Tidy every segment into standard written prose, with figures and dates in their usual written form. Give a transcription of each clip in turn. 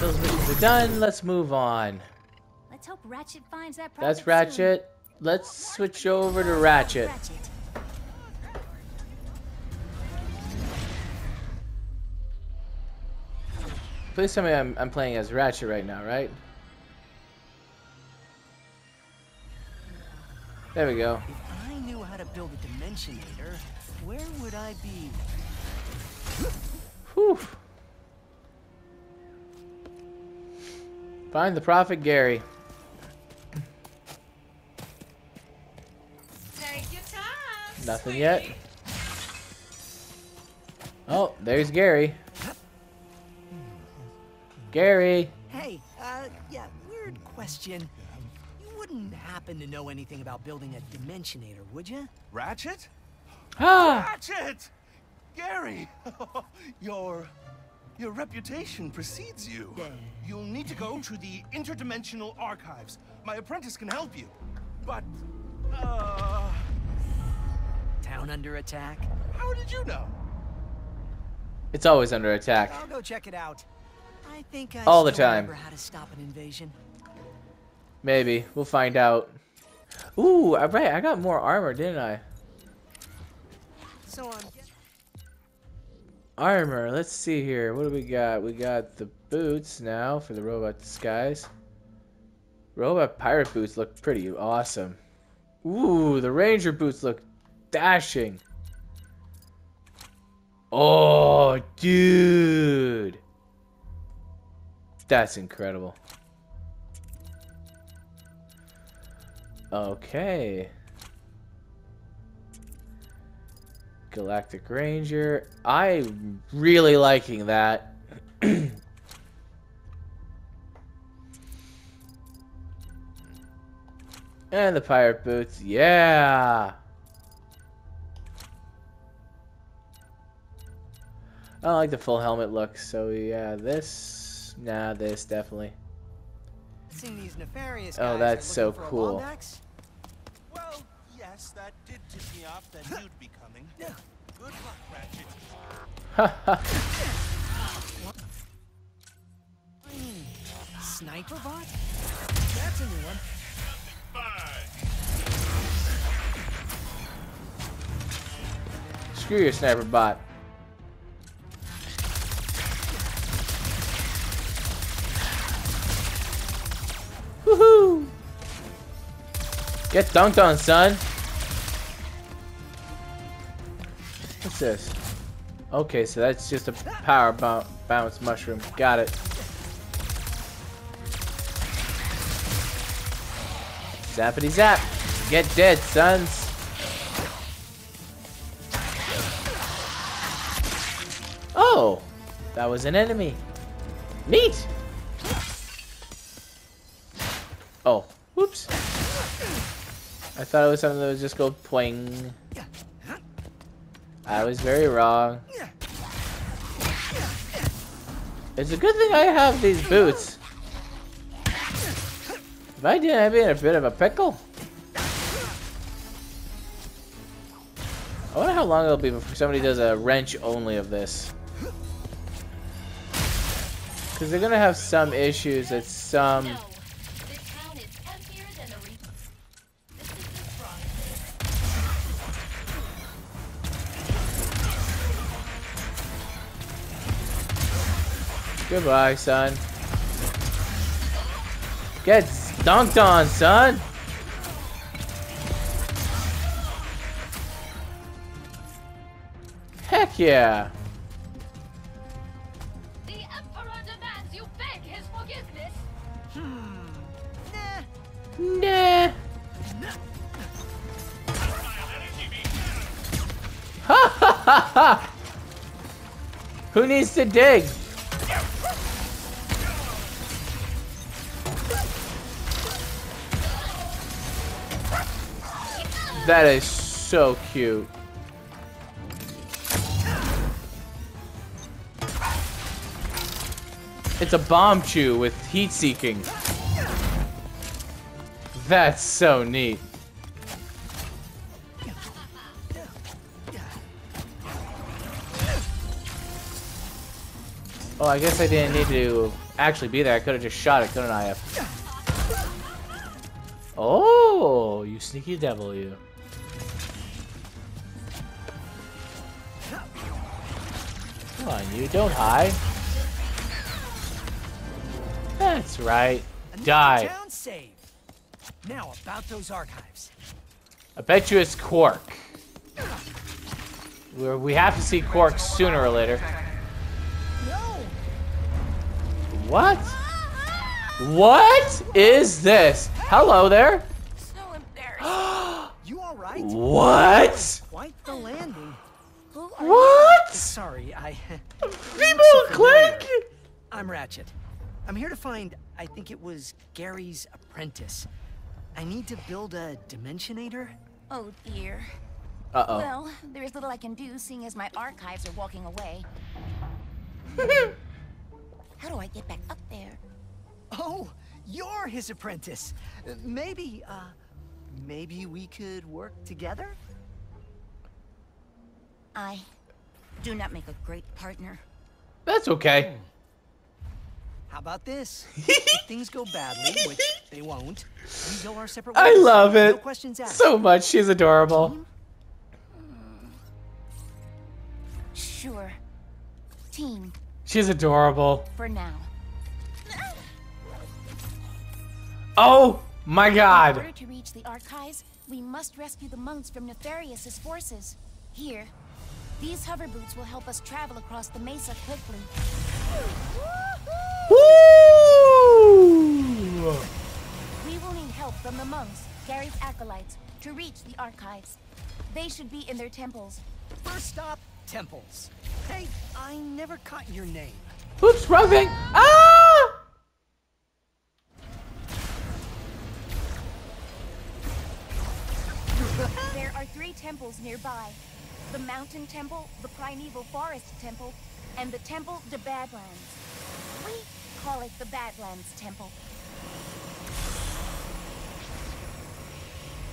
Those missions are done. Let's move on. Let's hope Ratchet finds that. That's Ratchet. Soon. Let's switch over to Ratchet. Please tell me I'm playing as Ratchet right now, right? There we go. If I knew how to build a Dimensionator, where would I be? Whew. Find the Prophet Gary. Take your time, nothing sweetie. Yet. Oh, there's Gary. Gary. Hey, yeah, weird question. You wouldn't happen to know anything about building a Dimensionator, would you? Ratchet? Ah! Ratchet! Gary! Your reputation precedes you. Yeah. You'll need to go to the interdimensional archives. My apprentice can help you. But, town under attack? How did you know? It's always under attack. I'll go check it out. I think I all the time. Remember how to stop an invasion. Maybe. We'll find out. Ooh, right. I got more armor, didn't I? So on. Armor, let's see here. What do we got? We got the boots now for the robot disguise. Robot pirate boots look pretty awesome. Ooh, the ranger boots look dashing. Oh, dude. That's incredible. Okay. Galactic Ranger. I'm really liking that. And the pirate boots. Yeah. I like the full helmet look. So yeah, this. Nah, this definitely. Seen these nefarious guys. Oh, that's so cool. Well, yes, that did tip me off that you'd be coming. Good luck, Ratchet. Sniper bot? That's a new one. Screw your sniper bot. Woohoo! Get dunked on, son. What's this? Okay, so that's just a power bounce mushroom. Got it. Zappity zap. Get dead, sons. Oh, that was an enemy. Neat. Oh, whoops. I thought it was something that would just go poing. I was very wrong. It's a good thing I have these boots. If I didn't, I'd be in a bit of a pickle. I wonder how long it'll be before somebody does a wrench only of this. Because they're going to have some issues at some... Goodbye, son. Get dunked on, son. Heck yeah. The Emperor demands you beg his forgiveness. Nah. Ha ha ha ha. Who needs to dig? That is so cute. It's a bomb chew with heat seeking. That's so neat. Well, I guess I didn't need to actually be there. I could have just shot it, couldn't I have? Oh, you sneaky devil, you. Come on, you. Don't hide. That's right. Die. Town save. Now about those archives. I bet you it's Quark. We have to see Quark sooner or later. No. What? What is this? Hello there. So embarrassing. You all right? What? Quite the landing. What? Sorry, I. People, Clank. I'm Ratchet. I'm here to find. I think it was Gary's apprentice. I need to build a Dimensionator. Oh dear. Uh-oh. Well, there is little I can do, seeing as my archives are walking away. How do I get back up there? Oh, you're his apprentice. Maybe we could work together? I do not make a great partner. That's okay. How about this? If things go badly, which they won't, we go our separate ways. I love it. No questions asked. So much. She's adorable. Team? Sure. Team. She's adorable. For now. Oh my God. In order to reach the archives, we must rescue the monks from Nefarious's forces. Here, these hover boots will help us travel across the mesa quickly. Woo! We will need help from the monks, Gary's acolytes, to reach the archives. They should be in their temples. First stop, temples. Hey, I never caught your name. Oops, wrong thing. Ah! There are 3 temples nearby. The Mountain Temple, the Primeval Forest Temple, and the Temple de Badlands. We call it the Badlands Temple.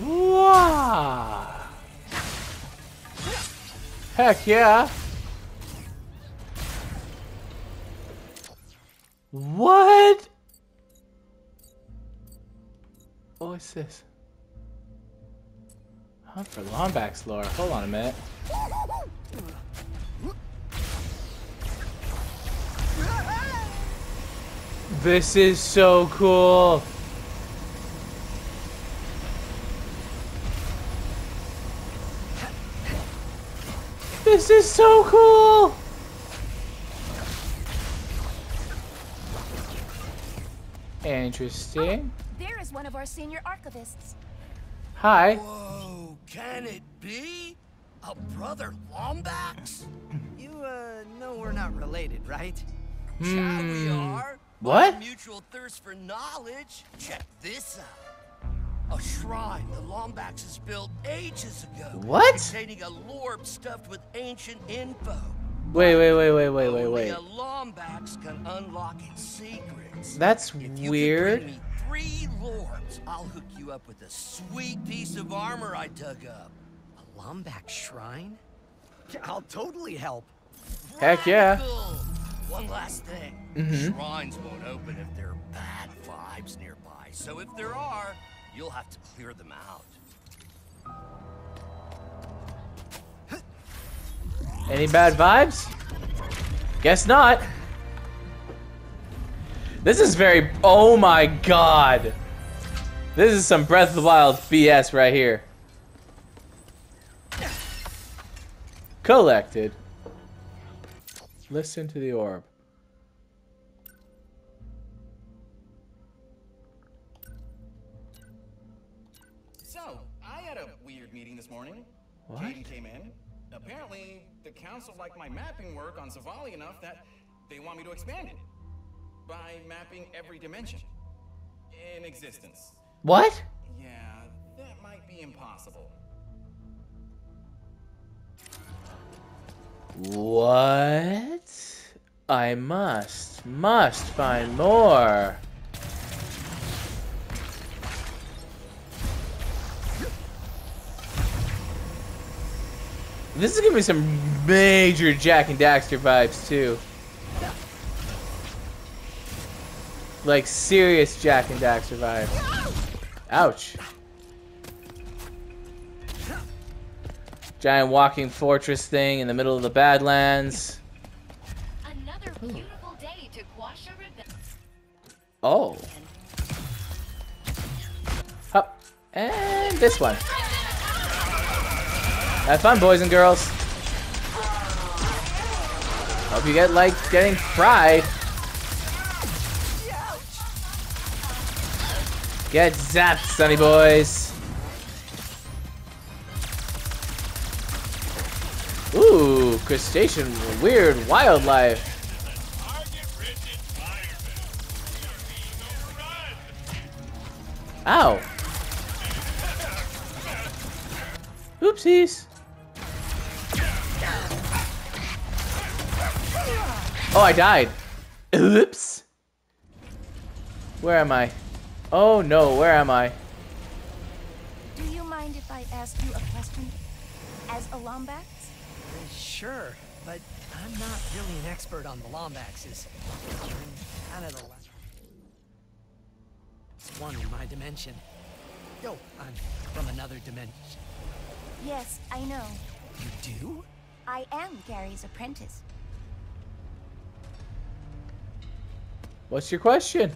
Wow! Heck yeah! What? Oh, what's this? Hunt for Lombax lore. Hold on a minute. This is so cool. This is so cool. Interesting. Oh, there is one of our senior archivists. Hi. Whoa, can it be? A brother Lombax? You know we're not related, right? Yeah, we are. What? Mutual thirst for knowledge. Check this out. A shrine the Lombaxes built ages ago. What? Containing a lorb stuffed with ancient info. Wait. Only a Lombax can unlock its secrets. That's weird. If you can bring me 3 lorbs, I'll hook you up with a sweet piece of armor I dug up. A Lombax shrine? I'll totally help. Heck yeah. One last thing. Shrines won't open if there are bad vibes nearby. So if there are, you'll have to clear them out. Any bad vibes? Guess not. This is very... Oh my God. This is some Breath of the Wild BS right here. Collected. Listen to the orb. So, I had a weird meeting this morning. What? Kaden came in. Apparently, the council liked my mapping work on Zavali enough that they want me to expand it by mapping every dimension in existence. What? Yeah, that might be impossible. What? I must find more. This is gonna be some major Jack and Daxter vibes too. Like, serious Jack and Daxter vibes. Ouch. Giant walking fortress thing in the middle of the Badlands. Another beautiful day to quash a ribbon. Oh. Up. And this one. Have fun, boys and girls. Hope you get like getting fried. Get zapped, sonny boys. Ooh, crustacean, weird wildlife. Ow. Oopsies. Oh, I died. Oops. Where am I? Oh no, where am I? Do you mind if I ask you a question? As a Lombax? Sure, but I'm not really an expert on the Lombaxes. I'm kind of the last one in my dimension. Yo, I'm from another dimension. Yes, I know. You do? I am Gary's apprentice. What's your question?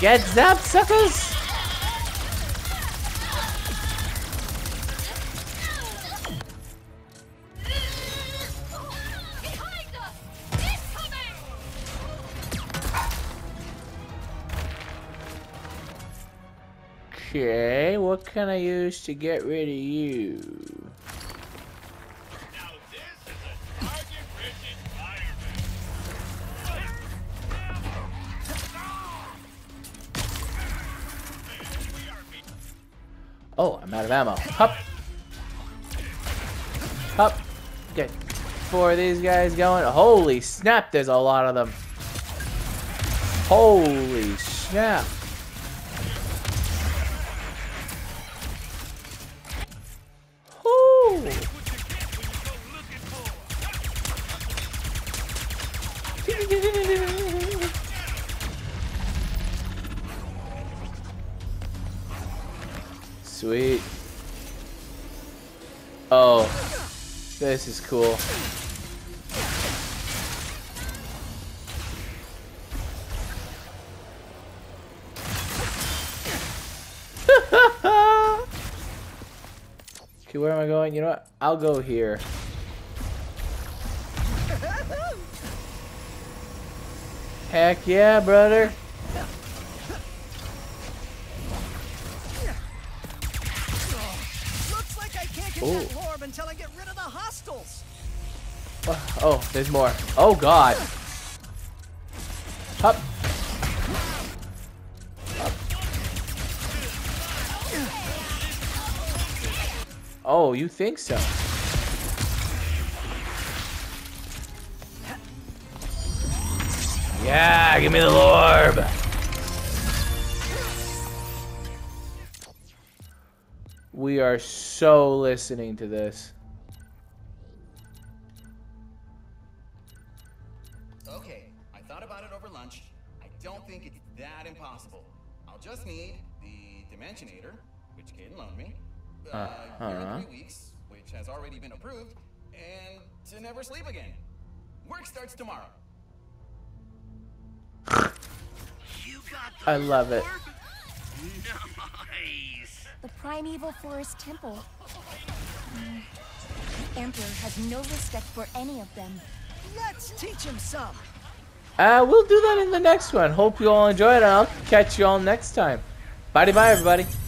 Get zapped, suckers! Okay, what can I use to get rid of you? Oh, I'm out of ammo. Hup! Hup! Get four of these guys going. Holy snap, there's a lot of them. Holy snap. Ooh. Sweet. Oh, this is cool. Okay, where am I going? You know what? I'll go here. Heck yeah, brother. Until I get rid of the hostiles. Oh, oh, there's more. Oh god. Up. Up. Oh, you think so? Yeah, give me the orb. We are so listening to this. Okay, I thought about it over lunch. I don't think it's that impossible. I'll just need the Dimensionator, which Kaden loaned me, for 3 weeks, which has already been approved, and to never sleep again. Work starts tomorrow. You got the I love it. Nice. The primeval forest temple. The Emperor has no respect for any of them. Let's teach him some. We'll do that in the next one. Hope you all enjoyed it. I'll catch you all next time. Bye-bye, everybody.